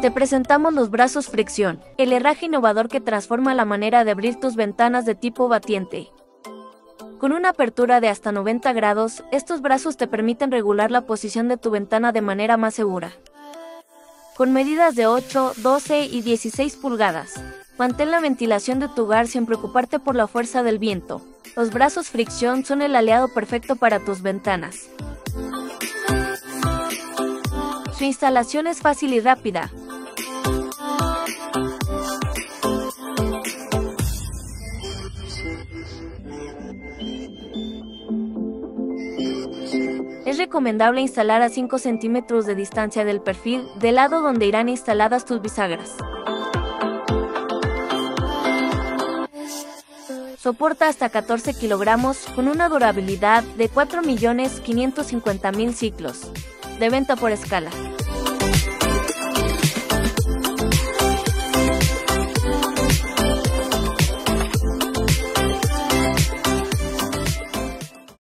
Te presentamos los brazos fricción, el herraje innovador que transforma la manera de abrir tus ventanas de tipo batiente. Con una apertura de hasta 90 grados, estos brazos te permiten regular la posición de tu ventana de manera más segura. Con medidas de 8, 12 y 16 pulgadas, mantén la ventilación de tu hogar sin preocuparte por la fuerza del viento. Los brazos fricción son el aliado perfecto para tus ventanas. Su instalación es fácil y rápida. Es recomendable instalar a 5 centímetros de distancia del perfil, del lado donde irán instaladas tus bisagras. Soporta hasta 14 kilogramos con una durabilidad de 4.550.000 ciclos. De venta por escala.